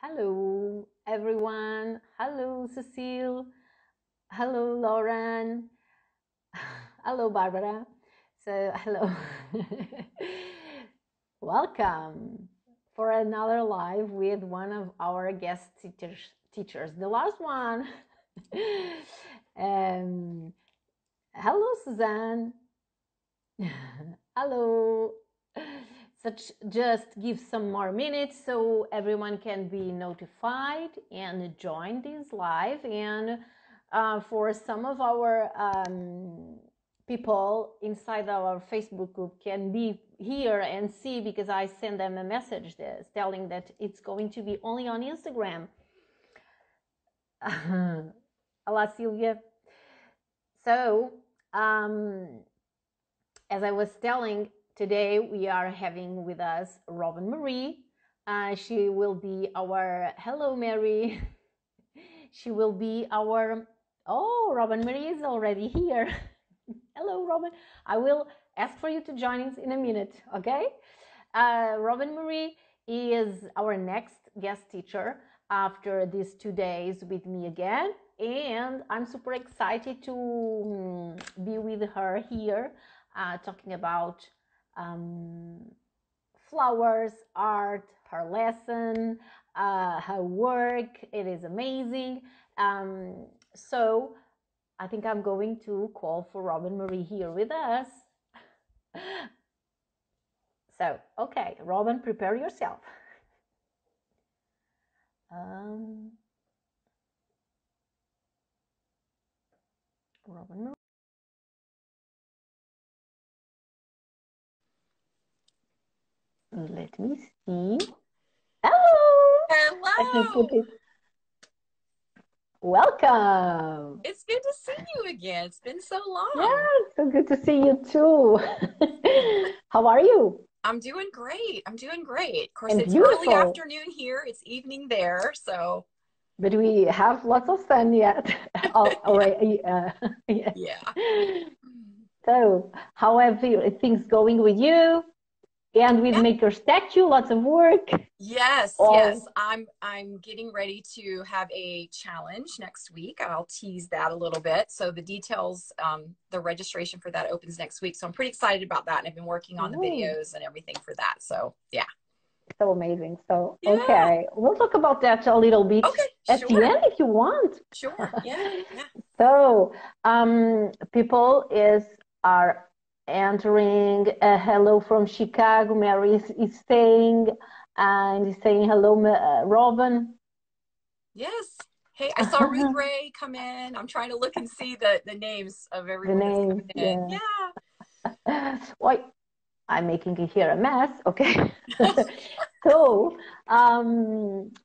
Hello, everyone. Hello, Cecile. Hello, Lauren. Hello, Barbara. So, hello. Welcome for another live with one of our guest teachers. The last one. Hello, Suzanne. Hello. Such just give some more minutes so everyone can be notified and join this live. And for some of our people inside our Facebook group can be here and see, because I send them a message there telling that it's going to be only on Instagram. Hola, Silvia. So as I was telling, today we are having with us Roben-Marie. She will be our, hello Mary, she will be our, oh, Roben-Marie is already here. Hello Roben, I will ask for you to join us in a minute, okay? Roben-Marie is our next guest teacher after these 2 days with me again, and I'm super excited to be with her here talking about flowers, art, her lesson, her work. It is amazing. So I think I'm going to call for Roben-Marie here with us. So, okay, Roben, prepare yourself. Roben-Marie. Let me see. Hello! Hello! Let me put it. Welcome! It's good to see you again. It's been so long. Yeah, it's so good to see you too. How are you? I'm doing great. I'm doing great. Of course, and it's beautiful. Early afternoon here. It's evening there, so. But we have lots of sun yet. Already, yeah. Yeah. So, how are things going with you? And with Maker's Tech U, lots of work. Yes, yes. I'm getting ready to have a challenge next week. I'll tease that a little bit. So the details, the registration for that opens next week. So I'm pretty excited about that. And I've been working on the videos and everything for that. So, yeah. So amazing. So, yeah. Okay. We'll talk about that a little bit at the end if you want. Sure, yeah. So, people are entering a hello from Chicago. Mary is staying and is saying hello, Roben. Yes. Hey, I saw Ruth Ray come in. I'm trying to look and see the names of everyone. Yeah. Well, I'm making here a mess. Okay. So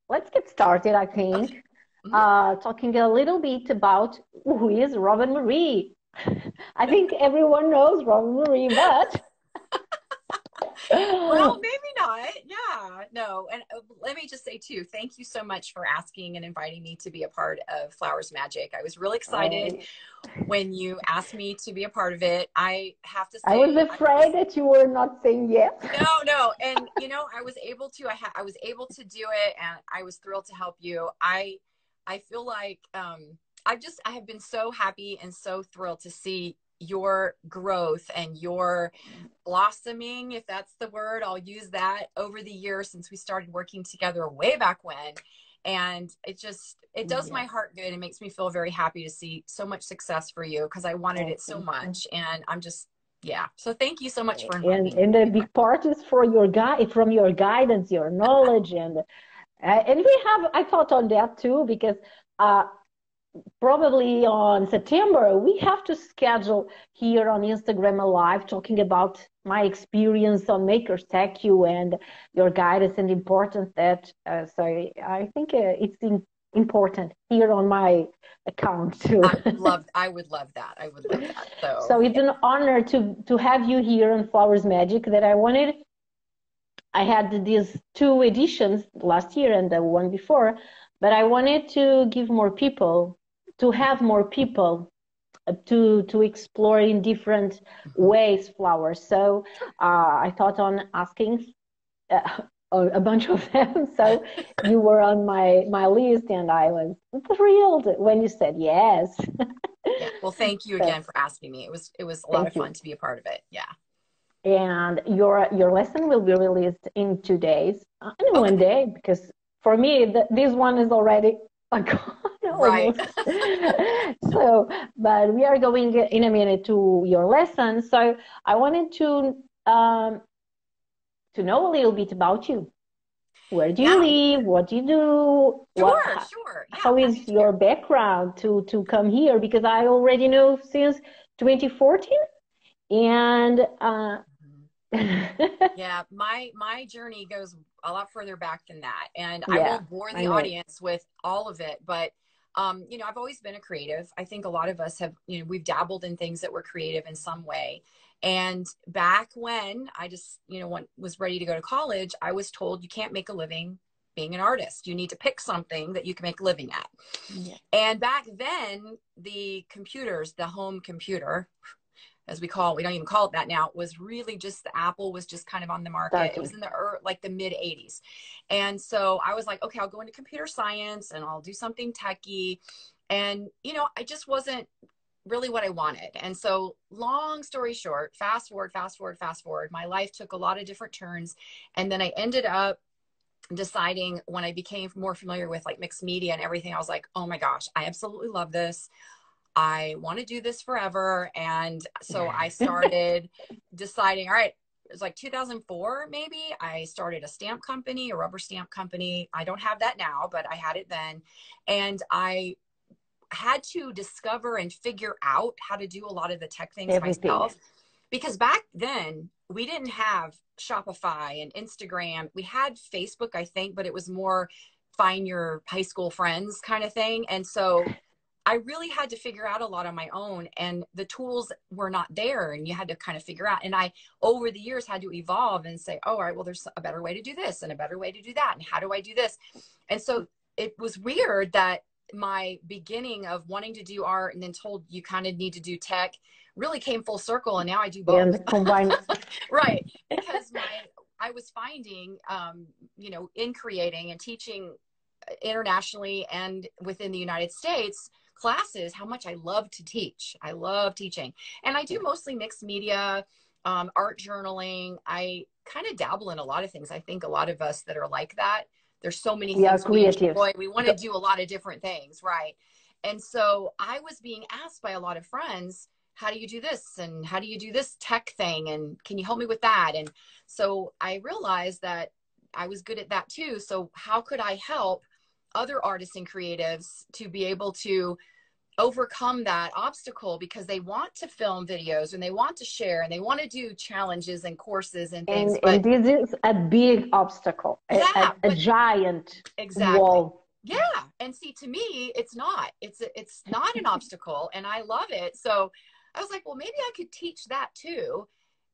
let's get started, I think. Okay. Talking a little bit about who is Roben-Marie. I think everyone knows Roben-Marie, but well, maybe not. Yeah, no. And let me just say too, thank you so much for asking and inviting me to be a part of Flowers Magic. I was really excited when you asked me to be a part of it. I have to say, I was afraid that you were not saying yes. No. And you know, I was able to. I was able to do it, and I was thrilled to help you. I feel like. I have been so happy and so thrilled to see your growth and your blossoming, if that's the word, I'll use that, over the years since we started working together way back when. And it does my heart good. It makes me feel very happy to see so much success for you because I wanted it so much. And I'm just, yeah. So thank you so much for inviting me. And the big part is from your guidance, your knowledge. And we have, I thought on that too, because, probably on September, we have to schedule here on Instagram a live talking about my experience on Maker's Tech U and your guidance and importance that. So I think it's important here on my account too. I would love that. I would love that. So it's an honor to have you here on Flowers Magic that I wanted. I had these 2 editions last year and the one before, but I wanted to give more people, to have more people to explore in different ways flowers. So I thought on asking a bunch of them. So you were on my list, and I was thrilled when you said yes. Yeah. Well, thank you again for asking me. It was a lot of fun to be a part of it. Yeah. And your lesson will be released in 2 days, in one day, because for me this one is already gone. Right. So, but we are going in a minute to your lesson. So I wanted to know a little bit about you. Where do you live? What do you do? Sure. Yeah, how is your background to come here? Because I already know since 2014, and yeah, my journey goes a lot further back than that, and I will bore the audience with all of it. But you know, I've always been a creative. I think a lot of us have. You know, we've dabbled in things that were creative in some way. And back when I just, you know, was ready to go to college, I was told you can't make a living being an artist. You need to pick something that you can make a living at. Yeah. And back then, the computers, the home computer, as we call it, we don't even call it that now, was really just, the Apple was just kind of on the market. It was in the mid-'80s. And so I was like, okay, I'll go into computer science and I'll do something techy. And, you know, I just wasn't really what I wanted. And so long story short, fast forward, my life took a lot of different turns. And then I ended up deciding, when I became more familiar with like mixed media and everything, I was like, oh my gosh, I absolutely love this. I want to do this forever. And so I started deciding, all right, it was like 2004, maybe I started a rubber stamp company. I don't have that now, but I had it then. And I had to discover and figure out how to do a lot of the tech things myself, because back then we didn't have Shopify and Instagram. We had Facebook, I think, but it was more find your high school friends kind of thing. And so I really had to figure out a lot on my own, and the tools were not there, and you had to kind of figure out. And I, over the years, had to evolve and say, oh, all right, well, there's a better way to do this and a better way to do that. And how do I do this? And so it was weird that my beginning of wanting to do art and then told you kind of need to do tech really came full circle, and now I do both. Right, because I was finding, you know, in creating and teaching internationally and within the United States classes, how much I love to teach. I love teaching, and I do mostly mixed media, art journaling. I kind of dabble in a lot of things. I think a lot of us that are like that. There's so many things we enjoy. We want to do a lot of different things, right? And so I was being asked by a lot of friends, how do you do this? And how do you do this tech thing? And can you help me with that? And so I realized that I was good at that too. So how could I help other artists and creatives to be able to overcome that obstacle, because they want to film videos and they want to share and they want to do challenges and courses and things. And this is a big obstacle, a giant wall. Yeah. And see, to me, it's not an obstacle, and I love it. So I was like, well, maybe I could teach that too.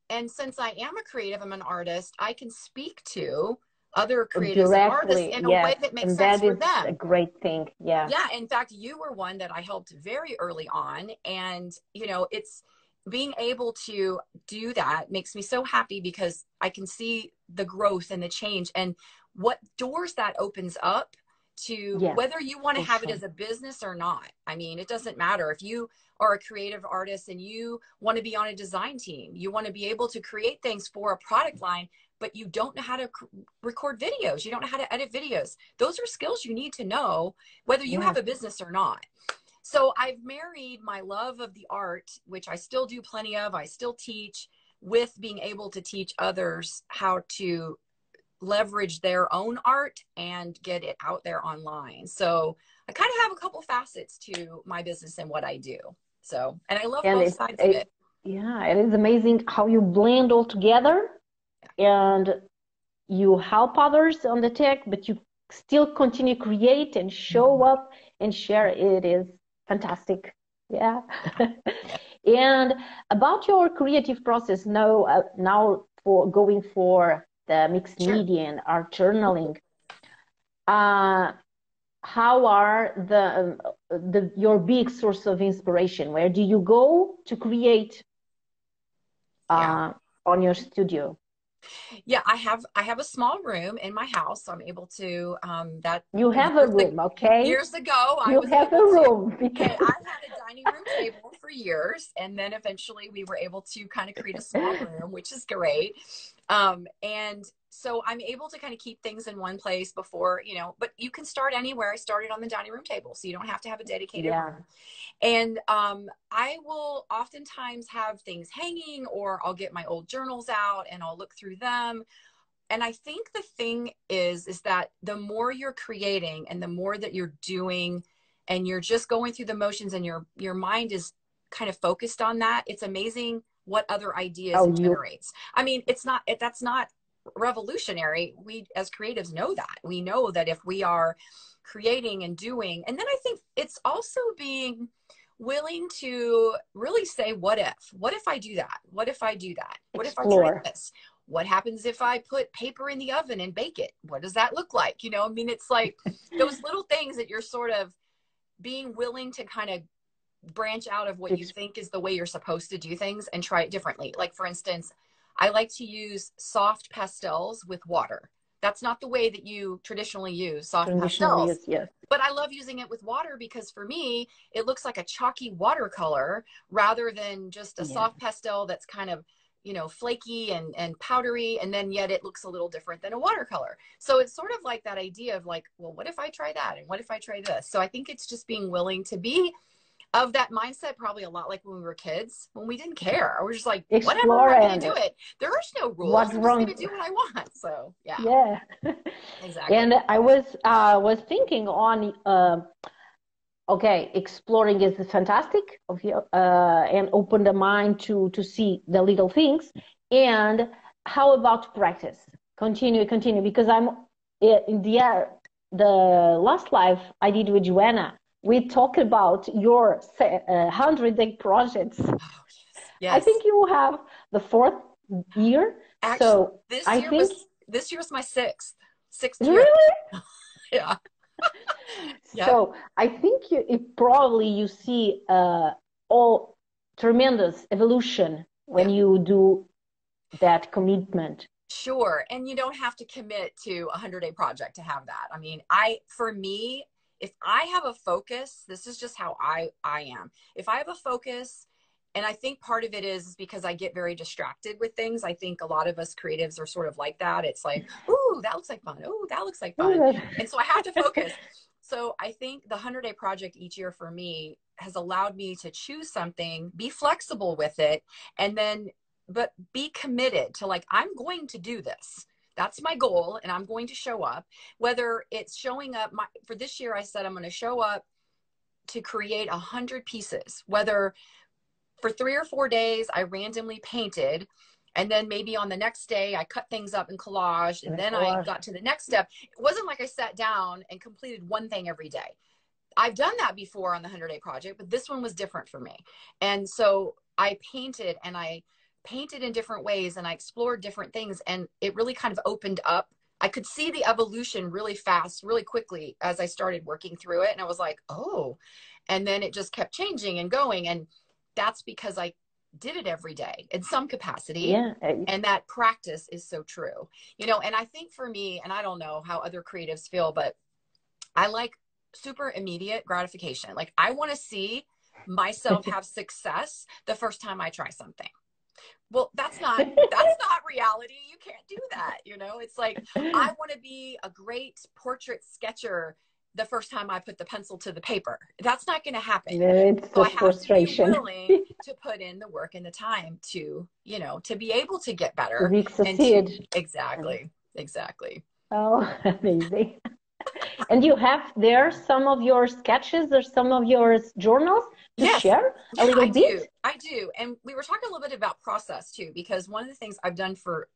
And since I am a creative, I'm an artist, I can speak to other creators and artists in a way that makes sense for them. That is a great thing. Yeah. Yeah. In fact, you were one that I helped very early on. And, you know, it's being able to do that makes me so happy, because I can see the growth and the change and what doors that opens up to whether you want to have it as a business or not. I mean, it doesn't matter. If you are a creative artist and you want to be on a design team, you want to be able to create things for a product line, but you don't know how to record videos. You don't know how to edit videos. Those are skills you need to know whether you have a business or not. So I've married my love of the art, which I still do plenty of, I still teach, with being able to teach others how to leverage their own art and get it out there online. So I kind of have a couple facets to my business and what I do. So, and I love both sides of it. Yeah, it is amazing how you blend all together. And you help others on the tech, but you still continue to create and show up and share. It is fantastic. Yeah. And about your creative process now for going for the mixed media and art journaling, how are your big source of inspiration? Where do you go to create on your studio? Yeah, I have a small room in my house, so I'm able to that. You have a room, okay? Years ago, I have a room because I had a dining room table for years, and then eventually we were able to kind of create a small room, which is great. And so I'm able to kind of keep things in one place before, you know, but you can start anywhere. I started on the dining room table, so you don't have to have a dedicated room. And I will oftentimes have things hanging, or I'll get my old journals out and I'll look through them. And I think the thing is that the more you're creating and the more that you're doing and you're just going through the motions and your mind is kind of focused on that, it's amazing what other ideas it generates. I mean, that's not revolutionary. We as creatives know that. We know that if we are creating and doing, and then I think it's also being willing to really say, what if I do that? What if I do that? What if I try this? What happens if I put paper in the oven and bake it? What does that look like? You know, I mean, it's like those little things that you're sort of being willing to kind of branch out of what you think is the way you're supposed to do things and try it differently. Like, for instance, I like to use soft pastels with water. That's not the way that you traditionally use soft pastels, but I love using it with water because for me, it looks like a chalky watercolor rather than just a soft pastel that's kind of, you know, flaky and powdery. And then yet it looks a little different than a watercolor. So it's sort of like that idea of like, well, what if I try that? And what if I try this? So I think it's just being willing to be of that mindset, probably a lot like when we were kids, when we didn't care. We're just like, whatever, I'm going to do it. There is no rules. I'm just going to do what I want. So, yeah. Yeah. Exactly. And I was thinking on, okay, exploring is fantastic, and open the mind to see the little things. And how about practice? Continue, because I'm in the last live I did with Joanna, we talk about your 100-day projects. Oh, yes. I think you have the 4th year. Actually, so this year was my sixth year. Really? Yeah. Yep. So I think you see all tremendous evolution when you do that commitment. Sure. And you don't have to commit to a 100-day project to have that. I mean, for me, if I have a focus, this is just how I am. If I have a focus, and I think part of it is because I get very distracted with things. I think a lot of us creatives are sort of like that. It's like, ooh, that looks like fun. Ooh, that looks like fun. And so I have to focus. So I think the 100-day project each year for me has allowed me to choose something, be flexible with it, and then, but be committed to like, I'm going to do this. That's my goal, and I'm going to show up. Whether it's showing up, for this year I said I'm going to show up to create 100 pieces. Whether for 3 or 4 days I randomly painted, and then maybe on the next day I cut things up in collage, and then I got to the next step. It wasn't like I sat down and completed one thing every day. I've done that before on the 100-day project, but this one was different for me. And so I painted, and I painted in different ways, and I explored different things, and it really kind of opened up. I could see the evolution really fast, really quickly as I started working through it. And I was like, oh, and then it just kept changing and going. And that's because I did it every day in some capacity. Yeah. And that practice is so true, you know, and I think for me, and I don't know how other creatives feel, but I like super immediate gratification. Like I want to see myself have success the first time I try something. Well, that's not reality. You can't do that. You know, it's like, I want to be a great portrait sketcher the first time I put the pencil to the paper. That's not going to happen. It's so I have to be willing to put in the work and the time to, you know, to be able to get better. Exactly. Oh, amazing. And you have there some of your sketches or some of your journals to share a little bit? I do. And we were talking a little bit about process too, because one of the things I've done for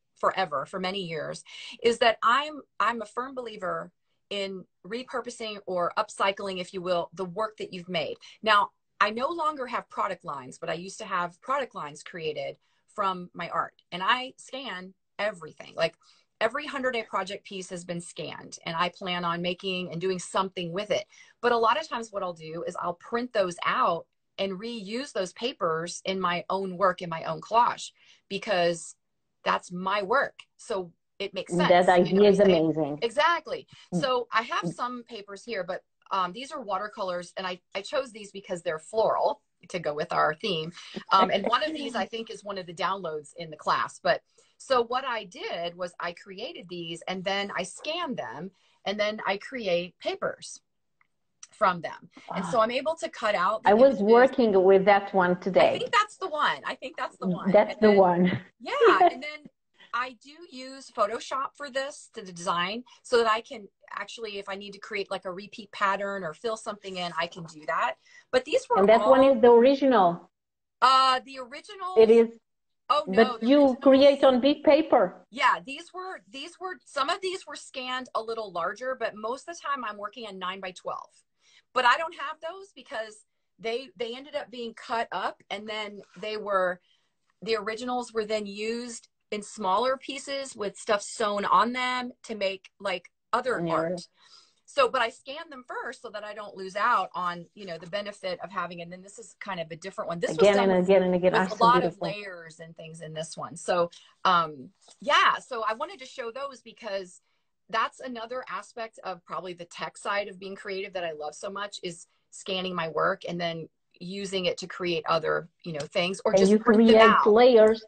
many years, is that I'm a firm believer in repurposing or upcycling, if you will, the work that you've made. Now, I no longer have product lines, but I used to have product lines created from my art. And I scan everything. Like, every 100-day project piece has been scanned, and I plan on making and doing something with it. But a lot of times what I'll do is I'll print those out and reuse those papers in my own work, in my own collage, because that's my work. So it makes sense. That idea is amazing. Exactly. So I have some papers here, but these are watercolors, and I chose these because they're floral to go with our theme. And one of these, I think, is one of the downloads in the class. But so what I did was I created these, and then I scanned them, and then I create papers from them. And so I'm able to cut out. I was working with that one today. I think that's the one. Yeah. And then I do use Photoshop for this to the design, so that I can actually, if I need to create like a repeat pattern or fill something in, I can do that. But these were one is the original. The original. It is. Oh no. But you create on big paper. Yeah, these were some of these were scanned a little larger, but most of the time I'm working on 9 by 12. But I don't have those because they ended up being cut up, and then the originals were then used in smaller pieces with stuff sewn on them to make like other art. So, but I scan them first so that I don't lose out on, you know, the benefit of having, and then this is kind of a different one. This again was done and again and again. With a lot beautiful. Of layers and things in this one. So, yeah, so I wanted to show those because that's another aspect of probably the tech side of being creative that I love so much is scanning my work and then using it to create other, you know, things or just create layers.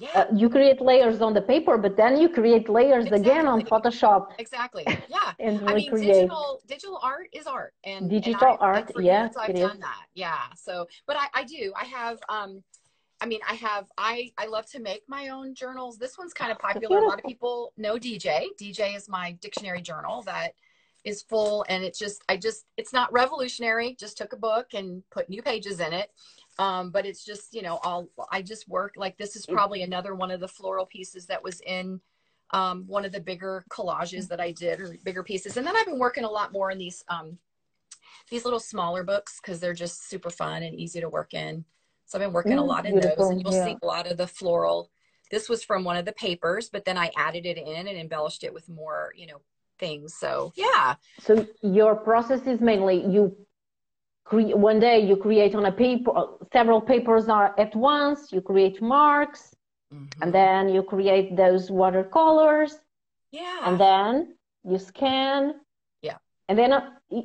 Yeah. You create layers on the paper, but then you create layers again on Photoshop. Exactly. Yeah. And I mean, digital art is art. And digital art, yeah. I've done that. Yeah. So, but I do. I have, I love to make my own journals. This one's kind of popular. A lot of people know DJ. DJ is my dictionary journal that is full, and it's just, it's not revolutionary. Just took a book and put new pages in it. But it's just, you know, I just work like this is probably another one of the floral pieces that was in one of the bigger collages that I did or bigger pieces. And then I've been working a lot more in these little smaller books because they're just super fun and easy to work in. So I've been working a lot in those, and you'll see a lot of the floral. This was from one of the papers, but then I added it in and embellished it with more, you know, things. So, yeah. So your process is mainly you one day you create on a paper, several papers are at once, you create marks, and then you create those watercolors, and then you scan, and then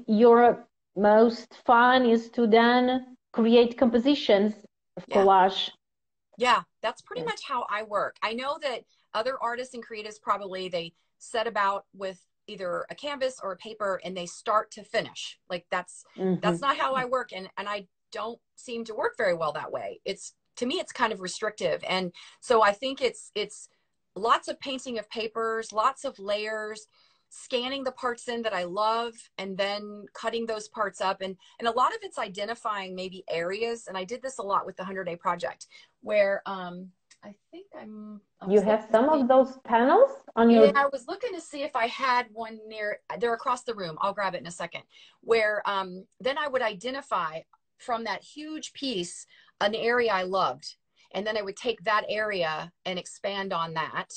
your most fun is to then create compositions of collage. Yeah, that's pretty much how I work. I know that other artists and creatives probably, they set about with either a canvas or a paper and they start to finish. Like that's not how I work. And I don't seem to work very well that way. It's, to me, it's kind of restrictive. And so I think it's lots of painting of papers, lots of layers, scanning the parts in that I love, and then cutting those parts up. And a lot of it's identifying maybe areas. And I did this a lot with the 100-Day Project where, I think you have some of those panels on your... Yeah, I was looking to see if I had one near... They're across the room. I'll grab it in a second. Where then I would identify from that huge piece an area I loved. And then I would take that area and expand on that.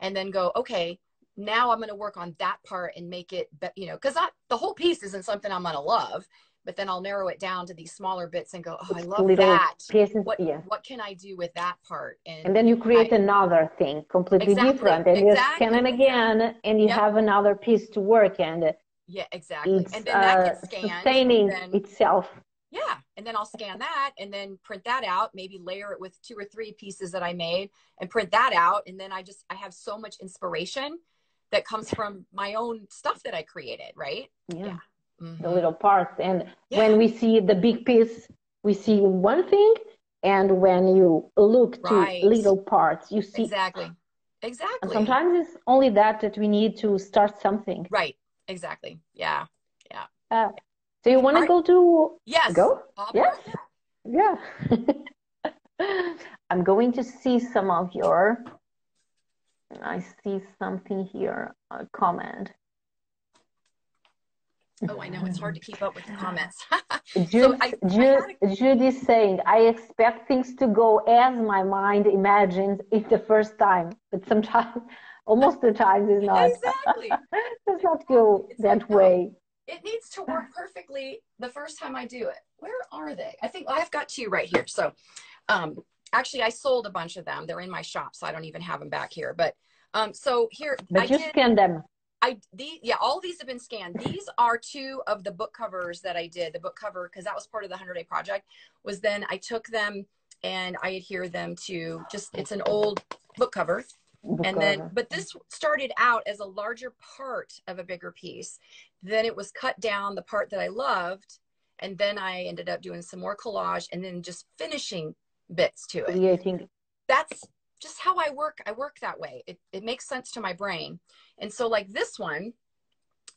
And then go, okay, now I'm going to work on that part and make it... You know, because the whole piece isn't something I'm going to love. But then I'll narrow it down to these smaller bits and go, oh, I love that. Pieces, what can I do with that part? And then you create another thing completely different. And you scan it again, and you have another piece to work in. Yeah, exactly. It's, and then that gets scanned. Sustaining itself. Yeah, and then I'll scan that and then print that out, maybe layer it with 2 or 3 pieces that I made and print that out. And then I have so much inspiration that comes from my own stuff that I created, right? Yeah. The little parts, and when we see the big piece we see one thing, and when you look to little parts you see exactly. And sometimes it's only that we need to start something, right? Exactly. Yeah So you want to go to yeah. I'm going to see some of your I see something here, a comment. Oh, I know. It's hard to keep up with the comments. Judy's saying, I expect things to go as my mind imagines it the first time. But sometimes, almost the time is not. Exactly. Does not go that way. It needs to work perfectly the first time I do it. Where are they? I think I've got 2 right here. So Actually, I sold a bunch of them. They're in my shop, so I don't even have them back here. But so here, But you scanned them. Yeah, all these have been scanned. These are two of the book covers that I did. The book cover, because that was part of the 100-day project, was then I took them and I adhere them to just, it's an old book cover. Then, but this started out as a larger part of a bigger piece. Then it was cut down, the part that I loved. And then I ended up doing some more collage and then just finishing bits to it. Yeah, that's just how I work. I work that way. It makes sense to my brain. And so like this one,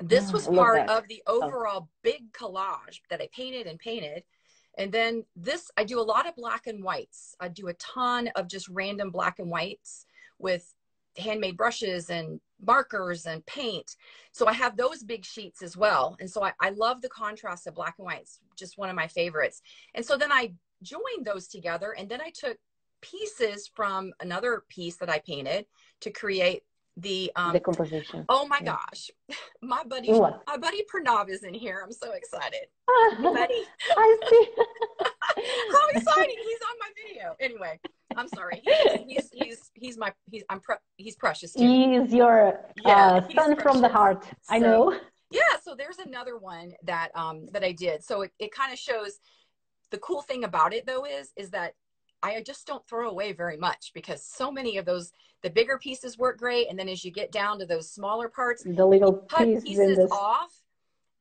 this was part of the overall big collage that I painted and painted. And then this, I do a lot of black and whites. I do a ton of just random black and whites with handmade brushes and markers and paint. So I have those big sheets as well. And so I love the contrast of black and whites, just one of my favorites. And so then I joined those together. And then I took pieces from another piece that I painted to create the composition. Oh my gosh. My buddy Pranav is in here. I'm so excited. Buddy. I see. How exciting. He's on my video. Anyway, I'm sorry. He's precious to me. He is your son from the heart. So, I know. Yeah, so there's another one that that I did. So it kind of shows the cool thing about it though is that I just don't throw away very much, because so many of those, the bigger pieces work great. And then as you get down to those smaller parts, the little pieces off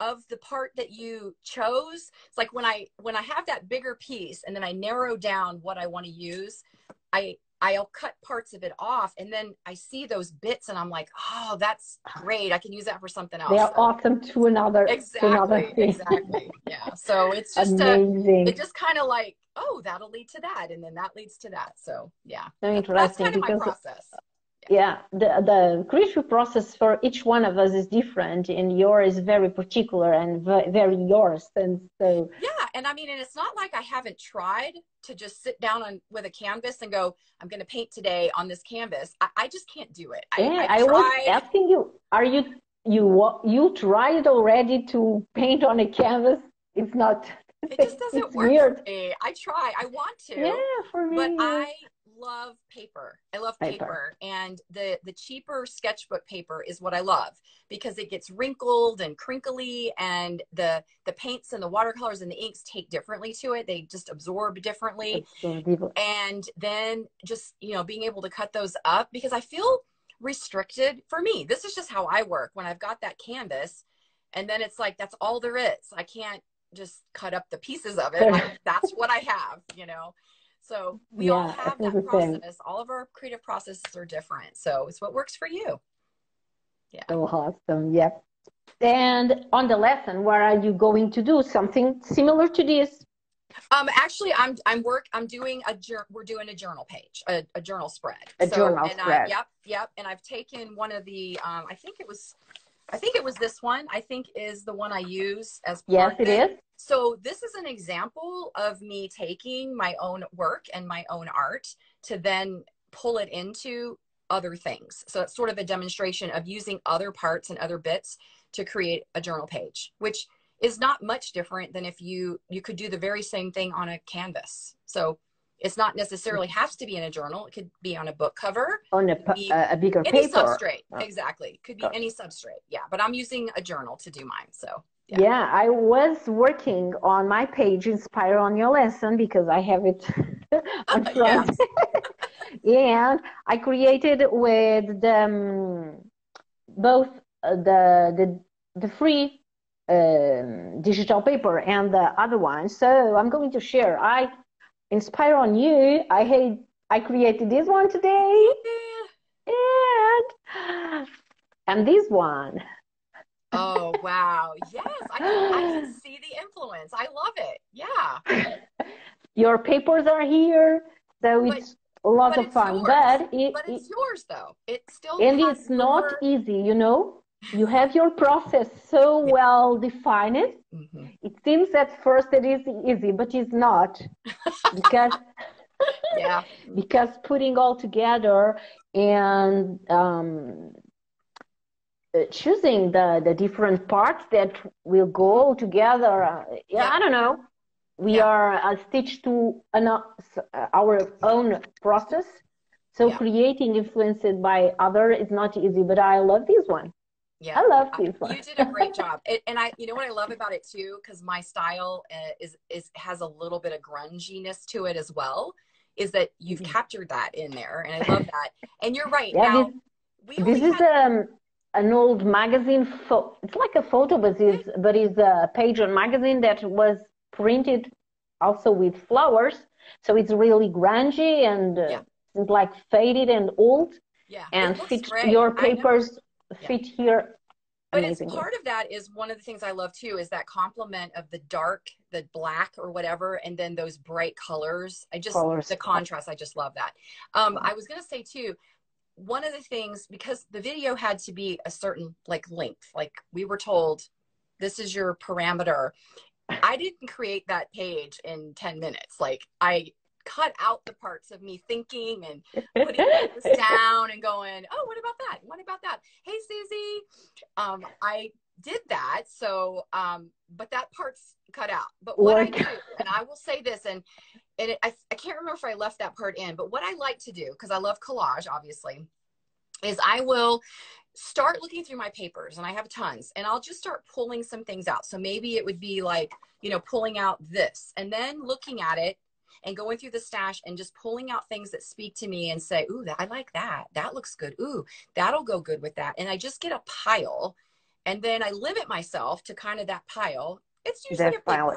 of the part that you chose. It's like when I have that bigger piece and then I narrow down what I want to use, I'll cut parts of it off. And then I see those bits and I'm like, oh, that's great. I can use that for something else. They are awesome to another. Exactly. To another thing. Exactly. Yeah. So it's just amazing. It just kind of like, oh, that'll lead to that. And then that leads to that. So yeah, so interesting. That's kind of my process. Yeah. The creative process for each one of us is different, and yours is very particular and very yours. And so, yeah. And I mean, and it's not like I haven't tried to just sit down with a canvas and go, I'm going to paint today on this canvas. I just can't do it. I was asking you, are you tried already to paint on a canvas? It's not. It just doesn't work for me. I try. I want to. Yeah, for me. But I love paper. I love paper. And the cheaper sketchbook paper is what I love, because it gets wrinkled and crinkly, and the paints and the watercolors and the inks take differently to it. They just absorb differently. And then just, you know, being able to cut those up, because I feel restricted. For me, this is just how I work. When I've got that canvas and then it's like, that's all there is. I can't just cut up the pieces of it. Like, that's what I have, you know? So we all have that process. All of our creative processes are different. So it's what works for you. Yeah. So awesome. Yep. And on the lesson, where are you going to do something similar to this? Actually, we're doing a journal page, a journal spread. A journal spread. Yep. And I've taken one of the, I think it was this one, I think is the one I use as part of it. Yes, it is. So this is an example of me taking my own work and my own art to then pull it into other things. So it's sort of a demonstration of using other parts and other bits to create a journal page, which is not much different than if you could do the very same thing on a canvas. So it's not necessarily has to be in a journal. It could be on a book cover. On a bigger paper. Any substrate, exactly. Could be any substrate, yeah. But I'm using a journal to do mine, so. Yeah, I was working on my page inspired on your lesson, because I have it on front. And I created with both the free digital paper and the other one. So I'm going to share. I inspire on you. I created this one today, and this one. Oh wow! Yes, I can see the influence. I love it. Yeah. Your papers are here, so it's a lot of fun. But it's yours, though. It's still it's not easy, you know. You have your process so well defined. Mm-hmm. It seems at first it is easy, but it's not, because because putting all together and choosing the different parts that will go together. I don't know. We are attached to our own process. So creating influenced by other is not easy, but I love this one. Yeah, I love this one. You did a great job. You know what I love about it too, because my style has a little bit of grunginess to it as well, is that you've captured that in there, and I love that. And you're right. Yeah, now, this is an old magazine. It's like a photo, but it's a page on magazine that was printed also with flowers. So it's really grungy and like faded and old. Yeah, and fit your papers fit here. But amazingly. It's part of that is one of the things I love too is that complement of the dark, the black or whatever, and then those bright colors. The contrast. I just love that. I was going to say too, one of the things, because the video had to be a certain like length, like we were told, this is your parameter. I didn't create that page in 10 minutes. Like I cut out the parts of me thinking and putting this down and going, oh, what about that? What about that? Hey, Susie. I did that. So, but that part's cut out. But what I do, and I will say this, and I can't remember if I left that part in, but what I like to do, because I love collage, obviously, is I will start looking through my papers, and I have tons, and I'll just start pulling some things out. So maybe it would be like, you know, pulling out this and then looking at it and going through the stash and just pulling out things that speak to me and say, ooh, I like that. That looks good. Ooh, that'll go good with that. And I just get a pile, and then I limit myself to kind of that pile. It's usually a pile.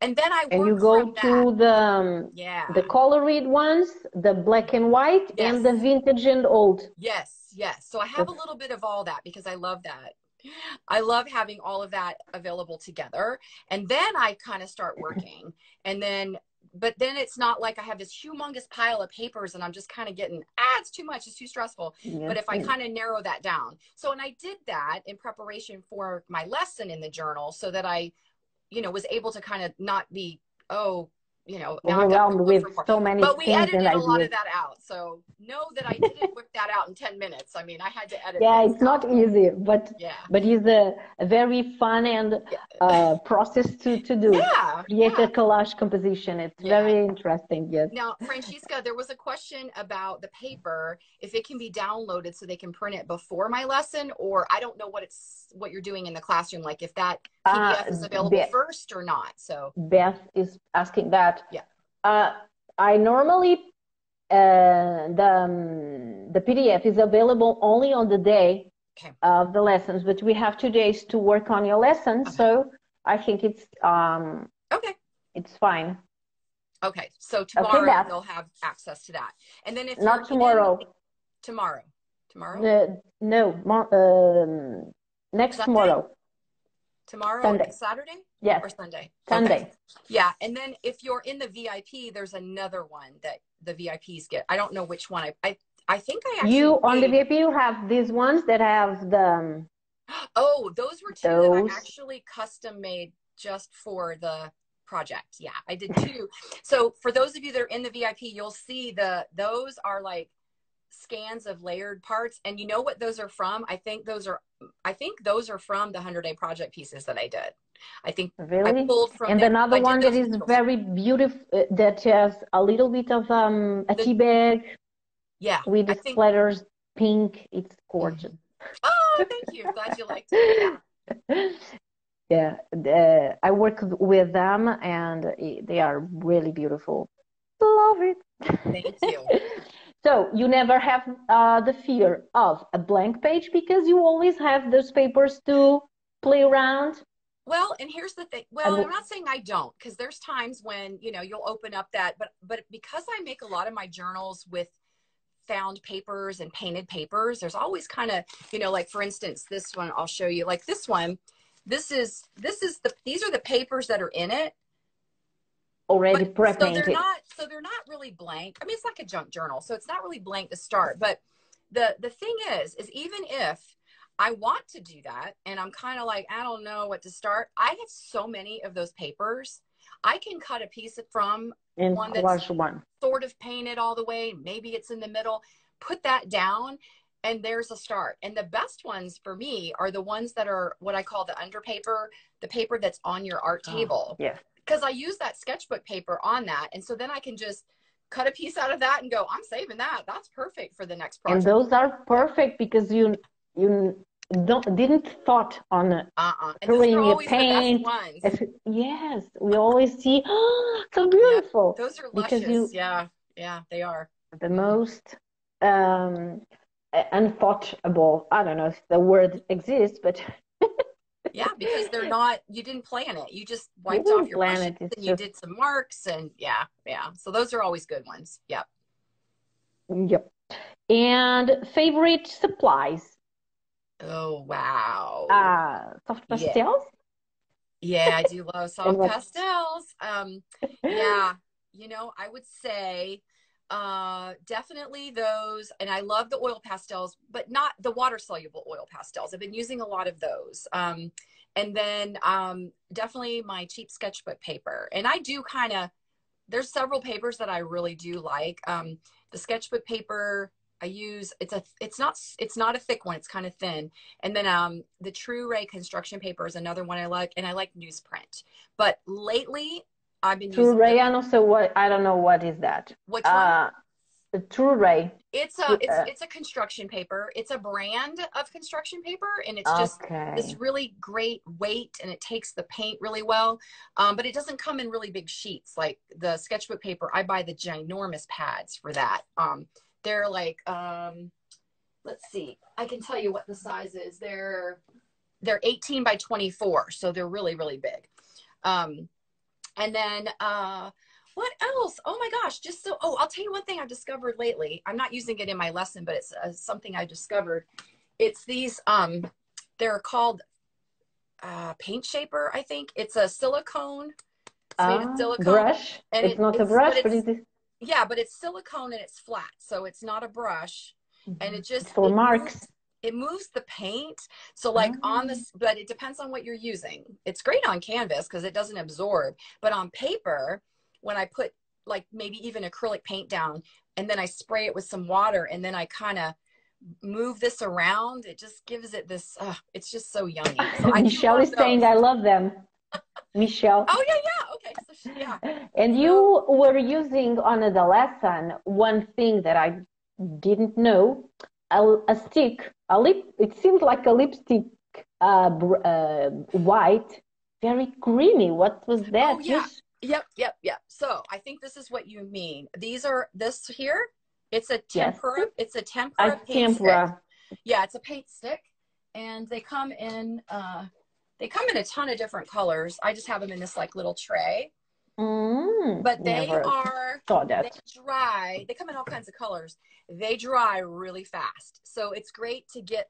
And then I work and you go to the colored ones, the black and white, and the vintage and old. Yes, yes. So I have a little bit of all that because I love that. I love having all of that available together. And then I kind of start working. But then it's not like I have this humongous pile of papers and I'm just kind of getting, it's too much, it's too stressful. Yes, but if I kind of narrow that down. So, and I did that in preparation for my lesson in the journal so that I, you know, was able to kind of not be, overwhelmed with so many things. But we edited a lot of that out. So know that I didn't whip that out in 10 minutes. I mean, I had to edit. Yeah, it's not easy, but it's a very fun and process to do. Yeah. Create a collage composition. It's very interesting. Yes. Now, Francisca, there was a question about the paper, if it can be downloaded so they can print it before my lesson, or I don't know what you're doing in the classroom, like if that PDF is available first or not. So Beth is asking that. Yeah. I normally the PDF is available only on the day of the lessons, but we have 2 days to work on your lesson, so I think it's it's fine. Okay, so tomorrow they'll have access to that, and then if not tomorrow, next Sunday? Tomorrow. Tomorrow, Sunday. Saturday? Yes. Or Sunday? Sunday. Okay. Yeah, and then if you're in the VIP, there's another one that the VIPs get. I don't know which one. I think I actually... On the VIP, you have these ones that have the... Oh, those were two that I actually custom made just for the project. Yeah, I did two. So for those of you that are in the VIP, you'll see those are like scans of layered parts, and you know what those are from? I think those are from the 100-day project pieces that I did. I think I pulled from another one that is very beautiful, that has a little bit of a tea bag with letters pink. It's gorgeous. Oh, thank you. Glad you liked it. Yeah. I work with them and they are really beautiful. Love it. Thank you. So you never have the fear of a blank page because you always have those papers to play around. Well, and here's the thing. Well, I'm not saying I don't, because there's times when, you know, you'll open up that, but because I make a lot of my journals with found papers and painted papers, there's always kind of, you know, like for instance, this one, I'll show you, like this one, these are the papers that are in it. Already pre-painted. So they're not really blank. I mean, it's like a junk journal, so it's not really blank to start. But the thing is even if I want to do that and I'm kind of like, I don't know what to start, I have so many of those papers. I can cut a piece from one that's sort of painted all the way. Maybe it's in the middle. Put that down, and there's a start. And the best ones for me are the ones that are what I call the underpaper, the paper that's on your art table. Yeah. because I use that sketchbook paper on that. And so then I can just cut a piece out of that and go, I'm saving that. That's perfect for the next project. And those are perfect because you didn't thought on throwing a paint. Yes, we always see, oh, so beautiful. Yeah, those are luscious. Yeah, they are. The most unthoughtable. I don't know if the word exists, but yeah, because they're not. You didn't plan it. You just wiped off your brushes and you did some marks, and yeah. So those are always good ones. Yep. And favorite supplies. Oh wow. Soft pastels. Yeah, I do love soft pastels. Yeah, I would say definitely those, and I love the oil pastels, but not the water soluble oil pastels. I've been using a lot of those. And then definitely my cheap sketchbook paper. And I do there's several papers that I really do like. The sketchbook paper I use, it's not a thick one, it's kind of thin. And then the TruRay construction paper is another one I like, and I like newsprint. But lately I've been using TruRay. I don't know what is that. Which one? TruRay. It's a construction paper. It's a brand of construction paper, and it's just this really great weight, and it takes the paint really well. But it doesn't come in really big sheets like the sketchbook paper. I buy the ginormous pads for that. They're like, let's see, I can tell you what the size is. They're 18 by 24, so they're really, really big. And then what else? Oh my gosh, I'll tell you one thing I've discovered lately. I'm not using it in my lesson, but it's something I discovered. It's these, they're called paint shaper, I think. It's a silicone. It's made of silicone. Brush? And yeah, but it's silicone and it's flat, so it's not a brush. And it just marks. It moves the paint. So like on this, but it depends on what you're using. It's great on canvas because it doesn't absorb. But on paper, when I put like maybe even acrylic paint down and then I spray it with some water and then I kind of move this around, it just gives it this, it's just so yummy. So Michelle is saying, I love them. Michelle. Oh, yeah. Okay. So And you were using on the lesson one thing that I didn't know, a stick, it seems like a lipstick, white, very creamy. What was that? Oh, yeah. Yep. So I think this is what you mean. This here, it's a tempera. Yes. It's a tempera paint stick. Yeah, it's a paint stick, and they come in. They come in a ton of different colors. I just have them in this like little tray. But they dry. They come in all kinds of colors. They dry really fast. So it's great to get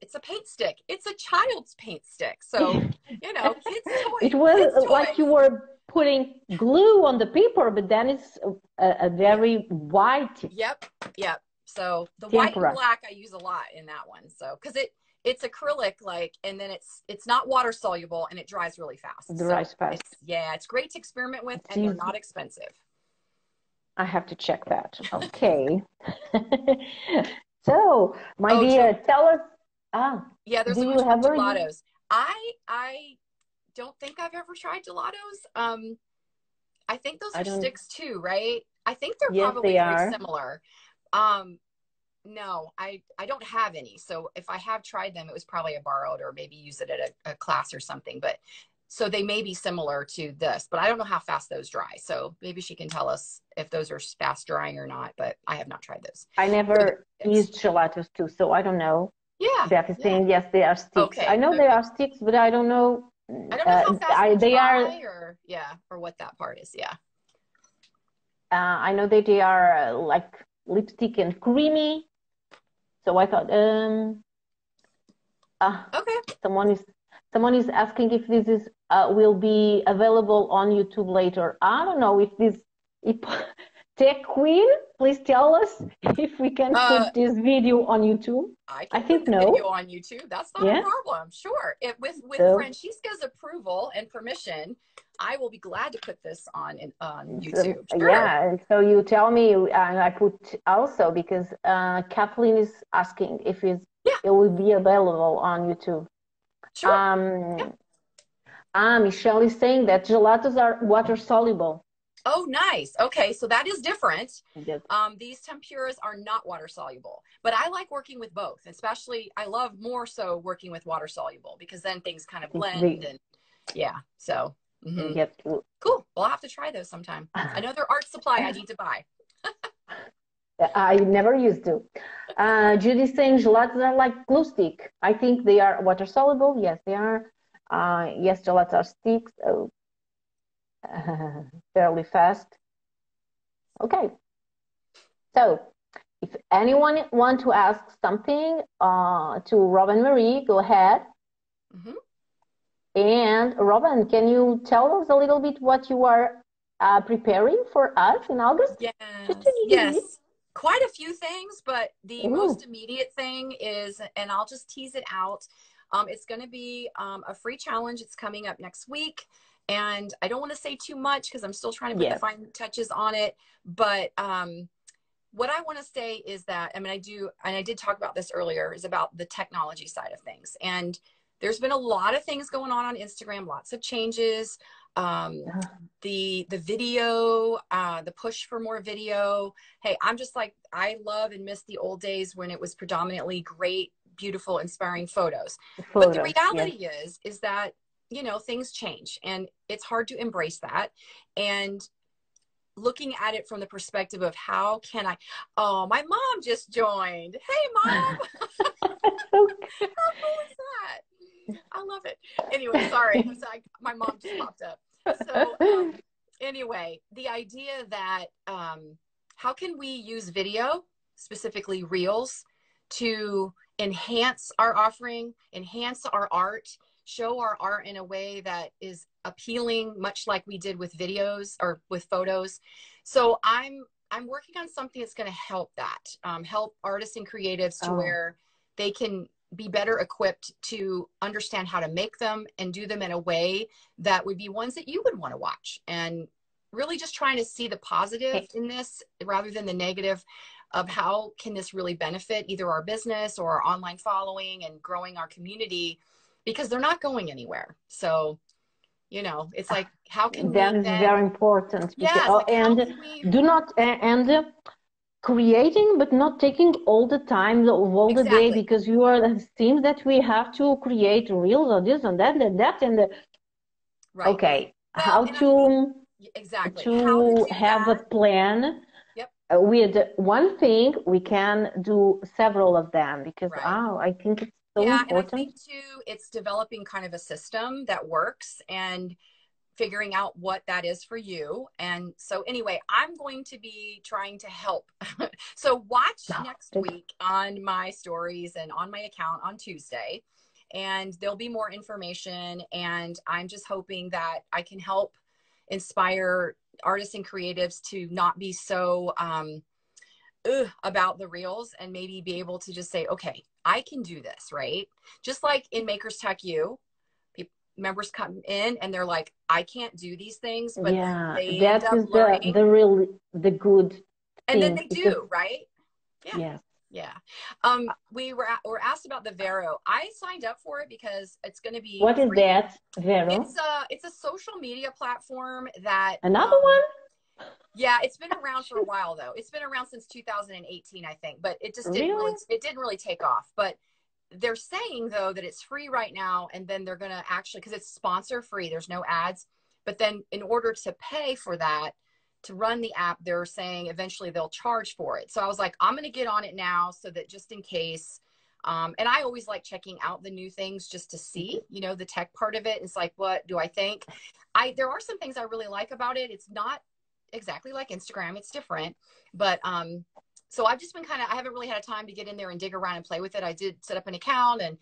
it's a paint stick. It's a child's paint stick. So, kids' toys. It was like you were putting glue on the paper, but then it's a very white. Yep. So the white and black I use a lot in that one. So, because it's acrylic, and then it's not water soluble, and it dries really fast. It's great to experiment with, and they're not expensive. I have to check that. Okay. So, my dear, tell us. Yeah, there's a bunch of gelatos. I don't think I've ever tried gelatos. I think those are sticks too, right? I think they're probably very similar. No, I don't have any. So if I have tried them, it was probably a borrowed or maybe use it at a class or something. But so they may be similar to this, but I don't know how fast those dry. So maybe she can tell us if those are fast drying or not, but I have not tried those. I never used gelatos too, so I don't know. Yeah. Beth is saying, yes, they are sticks. Okay. I know they are sticks, but I don't know. I don't know how fast they dry or what that part is. Yeah. I know that they are like lipstick and creamy. So I thought, okay. Someone is asking if this is will be available on YouTube later. I don't know if Tech Queen, please tell us if we can put this video on YouTube. I think put the video on YouTube. That's not a problem. Sure, with Francisca's approval and permission, I will be glad to put this on YouTube. Sure. Yeah, and so you tell me, and I put also because Kathleen is asking if it will be available on YouTube. Sure. Ah, Michelle is saying that gelatos are water soluble. Oh, nice. Okay, so that is different. Yes. These tempuras are not water soluble, but I like working with both, especially I love more so working with water soluble because then things kind of blend and yeah, so. Mm-hmm. Yep. Cool. Well, I'll have to try those sometime. Another art supply I need to buy. I never used to. Judy's saying gelatos are like glue stick. I think they are water soluble. Yes, they are. Yes, gelatos are sticks. Oh. Fairly fast. Okay. So if anyone want to ask something to Roben-Marie, go ahead. Mm-hmm. And Roben, can you tell us a little bit what you are preparing for us in August? Yes. Yes. Quite a few things, but the most immediate thing is, and I'll just tease it out, it's going to be a free challenge. It's coming up next week. And I don't want to say too much because I'm still trying to put the fine touches on it. But what I want to say is that, I mean, I do, and I did talk about this earlier, is about the technology side of things. And there's been a lot of things going on Instagram, lots of changes. The video, the push for more video. Hey, I'm just like, I love and miss the old days when it was predominantly great, beautiful, inspiring photos. But the reality is that, you know, things change and it's hard to embrace that. And looking at it from the perspective of how can I, oh, my mom just joined. Hey, mom. How cool is that? I love it. Anyway, sorry. My mom just popped up. So anyway, the idea that how can we use video, specifically reels, to enhance our offering, enhance our art, show our art in a way that is appealing, much like we did with videos or with photos. So I'm working on something that's going to help that, help artists and creatives to where they can be better equipped to understand how to make them and do them in a way that would be ones that you would want to watch, and really just trying to see the positive in this rather than the negative of how can this really benefit either our business or our online following and growing our community, because they're not going anywhere. So, you know, it's like, how can we That is very important. Yeah, like, creating, but not taking all the time of all the day, because you are, it seems that we have to create reels or this and that and that and the, okay, well, how to, to have a plan. With one thing, we can do several of them, because I think it's so important. And I think too, it's developing kind of a system that works and figuring out what that is for you. And so anyway, I'm going to be trying to help. So watch next week on my stories and on my account on Tuesday, and there'll be more information. And I'm just hoping that I can help inspire artists and creatives to not be so about the reels, and maybe be able to just say, okay, I can do this, right? Just like in Maker's Tech U, members come in and they're like, I can't do these things, but they that end is up the real, the good, and then they do, right? Yeah. Yes. Yeah. We were asked about the Vero. I signed up for it because it's going to be What free. Is that, Vero? It's a social media platform that Another one? Yeah, it's been around for a while though. It's been around since 2018, I think, but it just didn't really, it didn't really take off. But they're saying though that it's free right now, and then they're going to actually, cuz it's sponsor free, there's no ads, but then in order to pay for that, to run the app, they're saying eventually they'll charge for it. So I was like, I'm going to get on it now, so that just in case. And I always like checking out the new things just to see, you know, the tech part of it. It's like, what do I think? There are some things I really like about it. It's not exactly like Instagram. It's different. But so I've just been kind of, I haven't really had time to get in there and dig around and play with it. I did set up an account and,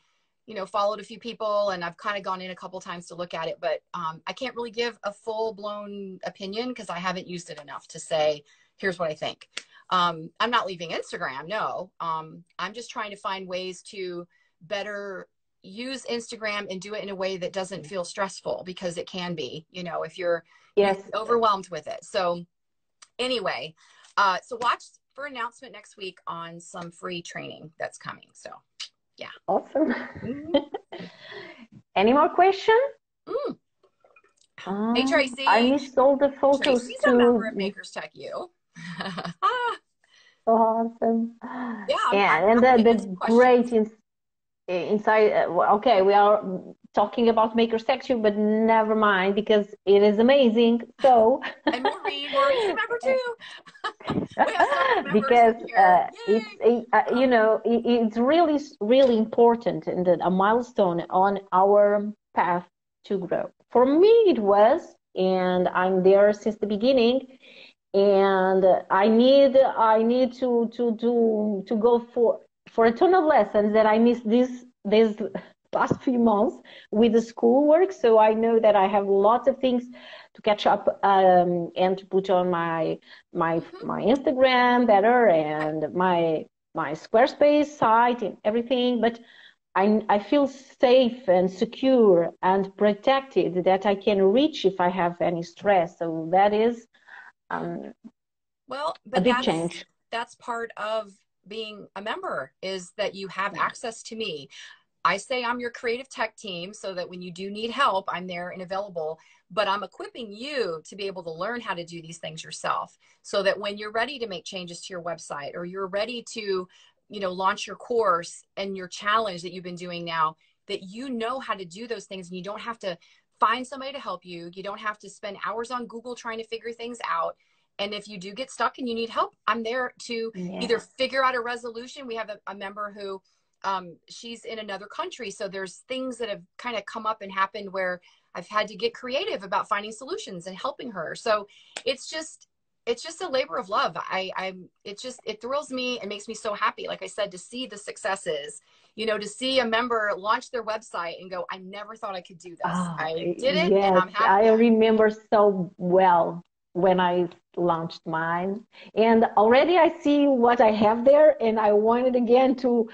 you know, followed a few people, and I've kind of gone in a couple times to look at it, but I can't really give a full-blown opinion because I haven't used it enough to say, here's what I think. I'm not leaving Instagram, no. I'm just trying to find ways to better use Instagram and do it in a way that doesn't feel stressful, because it can be, you know, if you're overwhelmed with it. So anyway, so watch for announcement next week on some free training that's coming, so. Yeah. Awesome. Any more questions? Hey, Tracy. I missold the photos. Tracy's a member of Maker's Tech U. Awesome. Yeah. And the great insight. Okay, we are talking about Maker's Tech U, but never mind because it is amazing. So. And Maureen's a member too. Because it's really, really important and a milestone on our path to grow. For me, it was, and I'm there since the beginning. And I need to go for a ton of lessons that I missed these past few months with the schoolwork. So I know that I have lots of things to catch up and to put on my Instagram better and my Squarespace site and everything. But I feel safe and secure and protected that I can reach if I have any stress. So that is a big change. That's part of being a member, is that you have access to me. I say I'm your creative tech team so that when you do need help, I'm there and available, but I'm equipping you to be able to learn how to do these things yourself so that when you're ready to make changes to your website or you're ready to launch your course and your challenge that you've been doing now, that you know how to do those things and you don't have to find somebody to help you. You don't have to spend hours on Google trying to figure things out. And if you do get stuck and you need help, I'm there to either figure out a resolution. We have a member who she's in another country. So there's things that have kind of come up and happened where I've had to get creative about finding solutions and helping her. So it's just a labor of love. It thrills me and makes me so happy. Like I said, to see the successes, to see a member launch their website and go, I never thought I could do this. I did it, and I'm happy. I remember so well when I launched mine, and already I see what I have there, and I wanted again to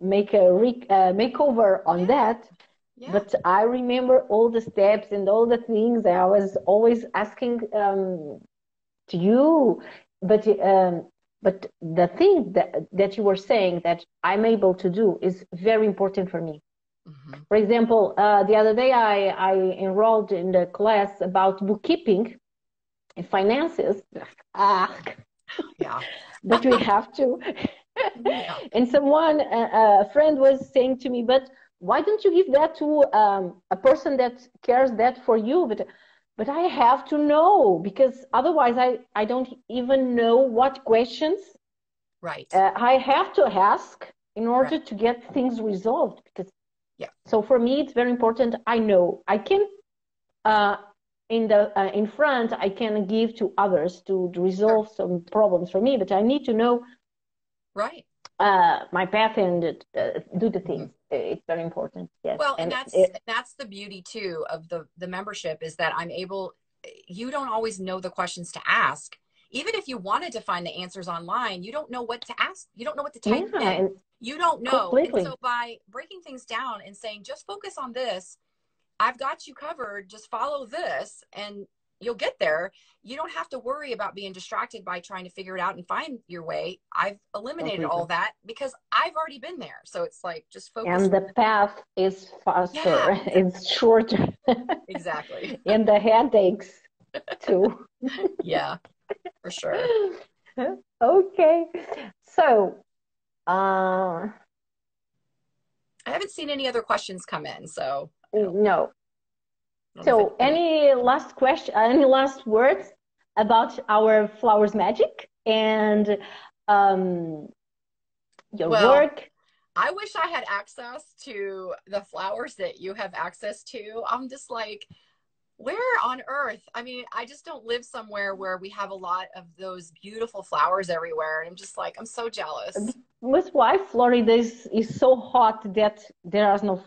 make a makeover on that. Yeah. But I remember all the steps and all the things I was always asking to you, but the thing that you were saying that I'm able to do is very important for me. Mm-hmm. For example, the other day I enrolled in the class about bookkeeping and finances. Yeah. But we have to. Yeah. And someone, a friend, was saying to me, but why don't you give that to a person that cares that for you? But I have to know, because otherwise I don't even know what questions I have to ask in order to get things resolved. Because so for me it's very important. I know I can in front I can give to others to resolve some problems for me, but I need to know my path and do the things. It's very important. Yes. Well, and that's the beauty too of the membership, is that I'm able. You don't always know the questions to ask. Even if you wanted to find the answers online, you don't know what to ask. You don't know what to type in. You don't know. Completely. And so by breaking things down and saying, just focus on this, I've got you covered. Just follow this, and you'll get there. You don't have to worry about being distracted by trying to figure it out and find your way. I've eliminated all that because I've already been there. So it's like, just focus. And the path is faster. Yeah. It's shorter. Exactly. And the headaches too. Yeah, for sure. Okay. So, I haven't seen any other questions come in. So no. So any last question, any last words about our Flowers Magic and your work? I wish I had access to the flowers that you have access to. I'm just like, where on earth? I mean, I just don't live somewhere where we have a lot of those beautiful flowers everywhere. And I'm just like, I'm so jealous. That's why Florida is so hot that there are no,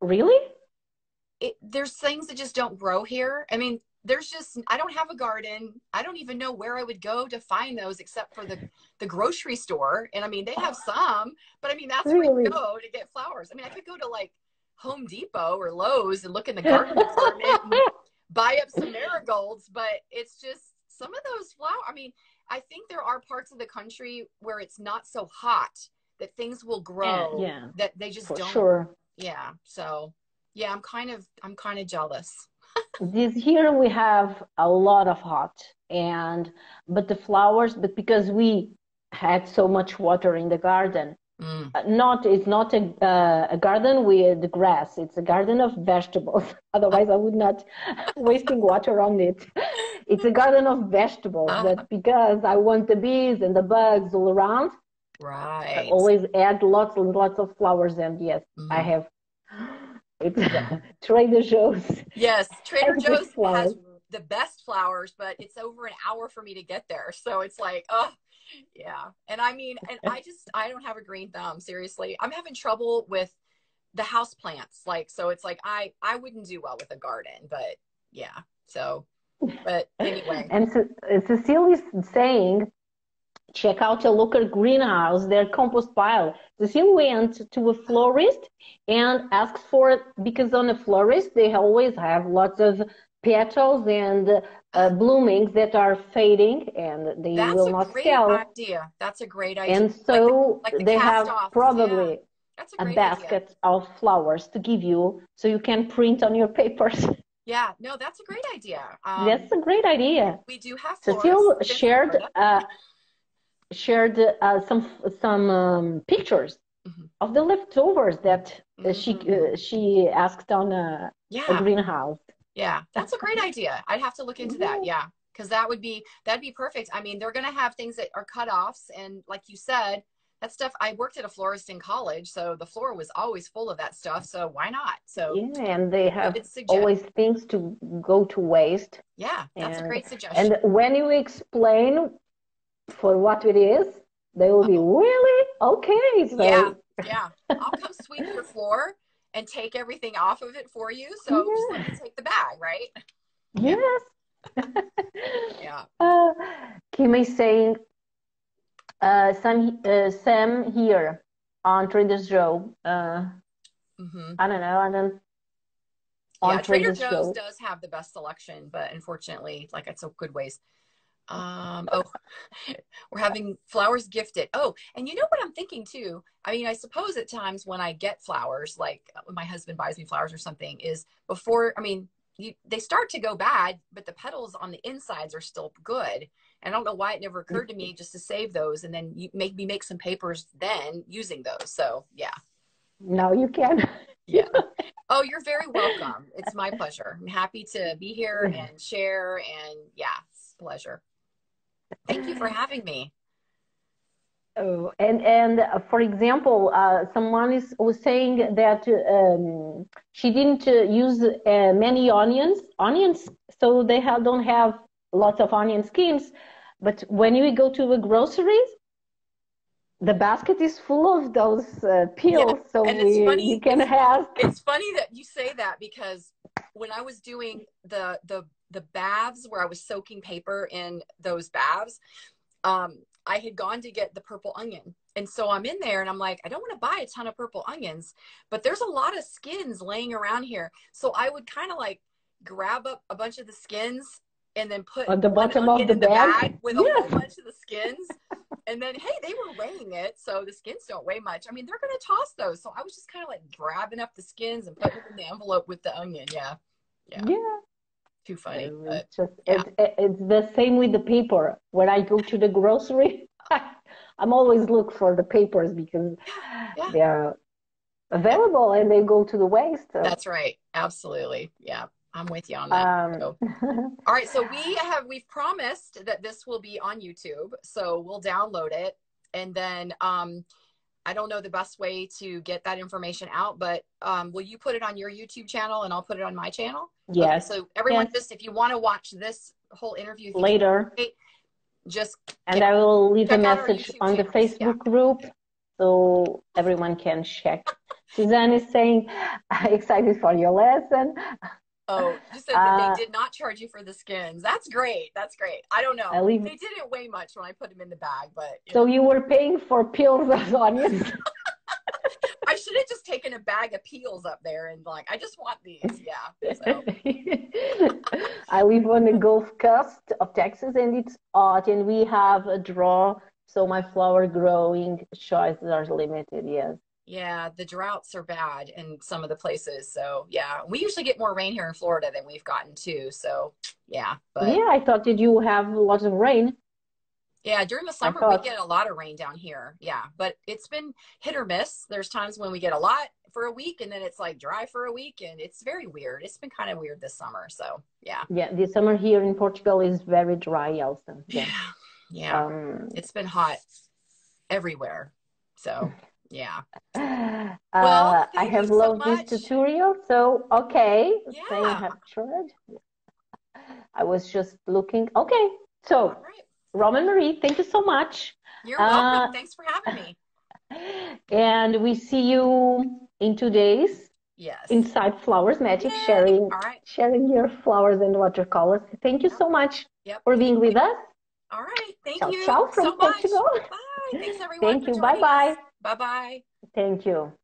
really? There's things that just don't grow here. I mean, I don't have a garden. I don't even know where I would go to find those except for the grocery store. And I mean, they have some, but I mean, that's where you go to get flowers. I mean, I could go to like Home Depot or Lowe's and look in the garden department and buy up some marigolds, but it's just some of those flowers. I mean, I think there are parts of the country where it's not so hot that things will grow that they just don't. Yeah. So. Yeah, I'm kind of jealous. this here we have a lot of hot, but the flowers, because we had so much water in the garden, it's not a garden with grass, it's a garden of vegetables. Otherwise I would not wasting water on it. It's a garden of vegetables, but because I want the bees and the bugs all around, I always add lots and lots of flowers. And yes, I have Trader Joe's. Yes, Trader Joe's has the best flowers, but it's over an hour for me to get there. So it's like, oh, yeah. And I mean, and I don't have a green thumb. Seriously, I'm having trouble with the house plants. Like, so it's like, I wouldn't do well with a garden, but yeah. So, but anyway. And so, Cecilia's saying, check out a local greenhouse, their compost pile. Cecilia went to a florist and asked for it, because on a florist, they always have lots of petals and bloomings that are fading, and they will not sell. That's a great idea. That's a great idea. And so like the they have offs. Probably a basket of flowers to give you, so you can print on your papers. Yeah, no, that's a great idea. That's a great idea. We do have Cecilia shared some pictures of the leftovers that she asked on a greenhouse. Yeah, that's a great idea. I'd have to look into that. Yeah, because that'd be perfect. I mean, they're going to have things that are cut-offs, and like you said, that stuff. I worked at a florist in college, so the floor was always full of that stuff. So why not? So yeah, and they have always things to go to waste. Yeah, that's a great suggestion. And when you explain for what it is, they will be really okay. So. Yeah, yeah. I'll come sweep your floor and take everything off of it for you. So just let me take the bag, right? Yes. Yeah. Kim is saying, Sam here on Trader Joe. I don't know. Yeah, Trader Joe's does have the best selection, but unfortunately, like it's a good ways. We're having flowers gifted. Oh, and you know what I'm thinking too? I mean, I suppose at times when I get flowers, like when my husband buys me flowers or something, is before, I mean, they start to go bad, but the petals on the insides are still good. And I don't know why it never occurred to me just to save those. And then you make some papers then using those. So yeah. No, you can. Yeah. Oh, you're very welcome. It's my pleasure. I'm happy to be here and share, and yeah, it's a pleasure. Thank you for having me. Oh, and for example, someone was saying that she didn't use many onions, so they don't have lots of onion skins. But when you go to the groceries, the basket is full of those peels. Yeah. So you can have. It's funny that you say that, because when I was doing the baths where I was soaking paper in those baths, I had gone to get the purple onion. And so I'm in there and I'm like, I don't want to buy a ton of purple onions, but there's a lot of skins laying around here. So I would kind of like grab up a bunch of the skins and then put on the bottom of the bag with a whole bunch of the skins. And then, hey, they were weighing it. So the skins don't weigh much. I mean, they're going to toss those. So I was just kind of like grabbing up the skins and putting them in the envelope with the onion. Yeah. Yeah. Yeah. Too funny. But, it's the same with the paper. When I go to the grocery, I'm always look for the papers, because they are available and they go to the waste. So. That's right. Absolutely. Yeah. I'm with you on that. All right. So we've promised that this will be on YouTube. So we'll download it. And then I don't know the best way to get that information out, but will you put it on your YouTube channel and I'll put it on my channel? Yes. Okay, so everyone, just if you want to watch this whole interview later, just I will leave a message on the Facebook group so everyone can check. Suzanne is saying, excited for your lesson. Oh, you said that they did not charge you for the skins. That's great. That's great. I don't know. They didn't weigh much when I put them in the bag, but so you were paying for peels of onions. I should have just taken a bag of peels up there and like, I just want these. Yeah. So. I live on the Gulf Coast of Texas, and it's hot, and we have a drought, so my flower growing choices are limited. Yes. Yeah, the droughts are bad in some of the places. So yeah, we usually get more rain here in Florida than we've gotten too. So yeah. But yeah, I thought, did you have lots of rain? Yeah, during the summer we get a lot of rain down here. Yeah, but it's been hit or miss. There's times when we get a lot for a week and then it's like dry for a week, and it's very weird. It's been kind of weird this summer. So yeah. Yeah, the summer here in Portugal is very dry also. Yeah. Yeah. It's been hot everywhere. So yeah. Well, I have loved this tutorial. So okay. Yeah. So I have tried. I was just looking. Okay. So right. Roben-Marie, thank you so much. You're welcome. Thanks for having me. And we see you in 2 days. Yes. Inside Flowers Magic, yay. sharing your flowers and watercolors. Thank you so much for being with us. All right. Thank you. Ciao from Portugal. Bye. Thanks everyone. Thank you. Bye bye. Bye bye. Thank you.